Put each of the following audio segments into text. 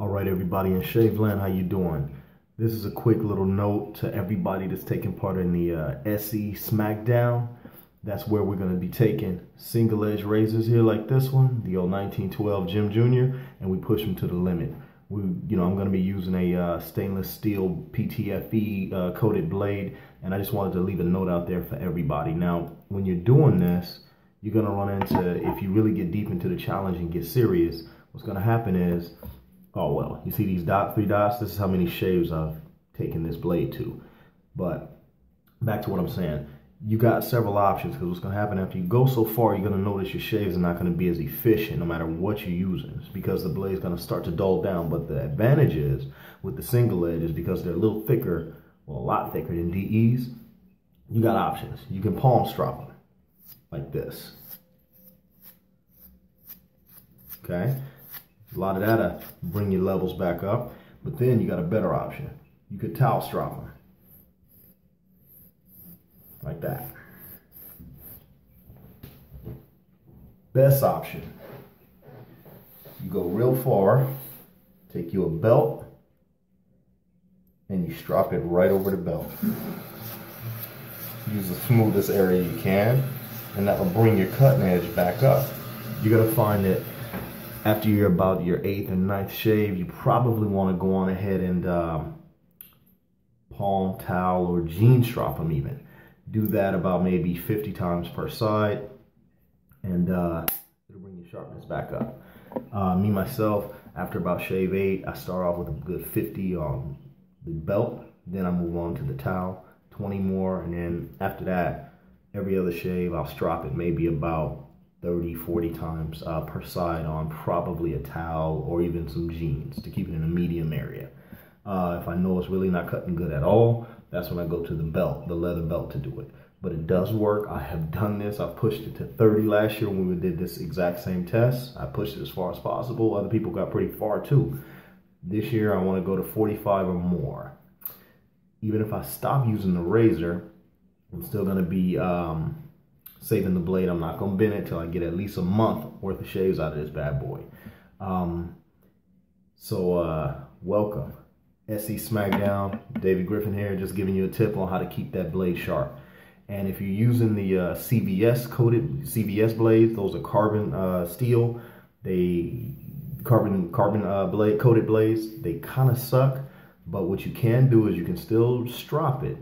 All right, everybody in Shaveland, how you doing? This is a quick little note to everybody that's taking part in the SE Smackdown. That's where we're going to be taking single edge razors here like this one, the old 1912 Jim Jr., and we push them to the limit. I'm going to be using a stainless steel PTFE coated blade, and I just wanted to leave a note out there for everybody. Now, when you're doing this, you're going to run into, if you really get deep into the challenge and get serious, what's going to happen is, oh well, you see these dots, three dots? This is how many shaves I've taken this blade to. But back to what I'm saying. You got several options, because what's going to happen after you go so far, you're going to notice your shaves are not going to be as efficient no matter what you're using. It's because the blade's going to start to dull down. But the advantage is with the single edge is because they're a little thicker, well, a lot thicker than DEs, you got options. You can palm strop them like this. Okay? A lot of that'll bring your levels back up. But then you got a better option. You could towel strop them. Like that. Best option. You go real far, take you a belt, and you strop it right over the belt. Use the smoothest area you can, and that will bring your cutting edge back up. You're going to find that after you're about your 8th and 9th shave, you probably want to go on ahead and palm, towel, or jean strop them even. Do that about maybe 50 times per side, and it'll bring your sharpness back up. Me, myself, after about shave 8, I start off with a good 50 on the belt, then I move on to the towel, 20 more, and then after that, every other shave, I'll strop it maybe about 30, 40 times per side on probably a towel or even some jeans to keep it in a medium area. If I know it's really not cutting good at all, that's when I go to the belt, the leather belt, to do it. But it does work. I have done this. I pushed it to 30 last year when we did this exact same test. I pushed it as far as possible. Other people got pretty far too. This year I want to go to 45 or more. Even if I stop using the razor, I'm still going to be saving the blade. I'm not going to bend it till I get at least a month worth of shaves out of this bad boy. Welcome. SE Smackdown, David Griffin here, just giving you a tip on how to keep that blade sharp. And if you're using the CVS coated, CVS blades, those are carbon steel, they coated blades, they kind of suck, but what you can do is you can still strop it,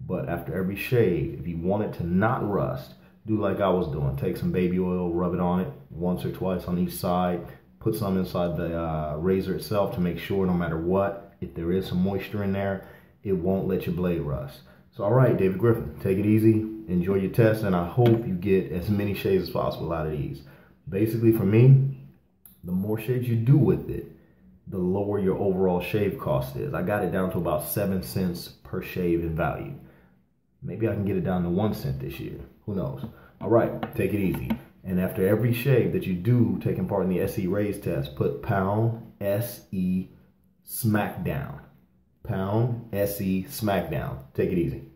but after every shave, if you want it to not rust, do like I was doing, take some baby oil, rub it on it once or twice on each side, put some inside the razor itself to make sure no matter what, if there is some moisture in there, it won't let your blade rust. So all right, David Griffin, take it easy, enjoy your test, and I hope you get as many shaves as possible out of these. Basically for me, the more shaves you do with it, the lower your overall shave cost is. I got it down to about 7 cents per shave in value. Maybe I can get it down to 1 cent this year, who knows. All right, take it easy. And after every shave that you do taking part in the SE Raise test, put pound SE Smackdown. Pound SE Smackdown. Take it easy.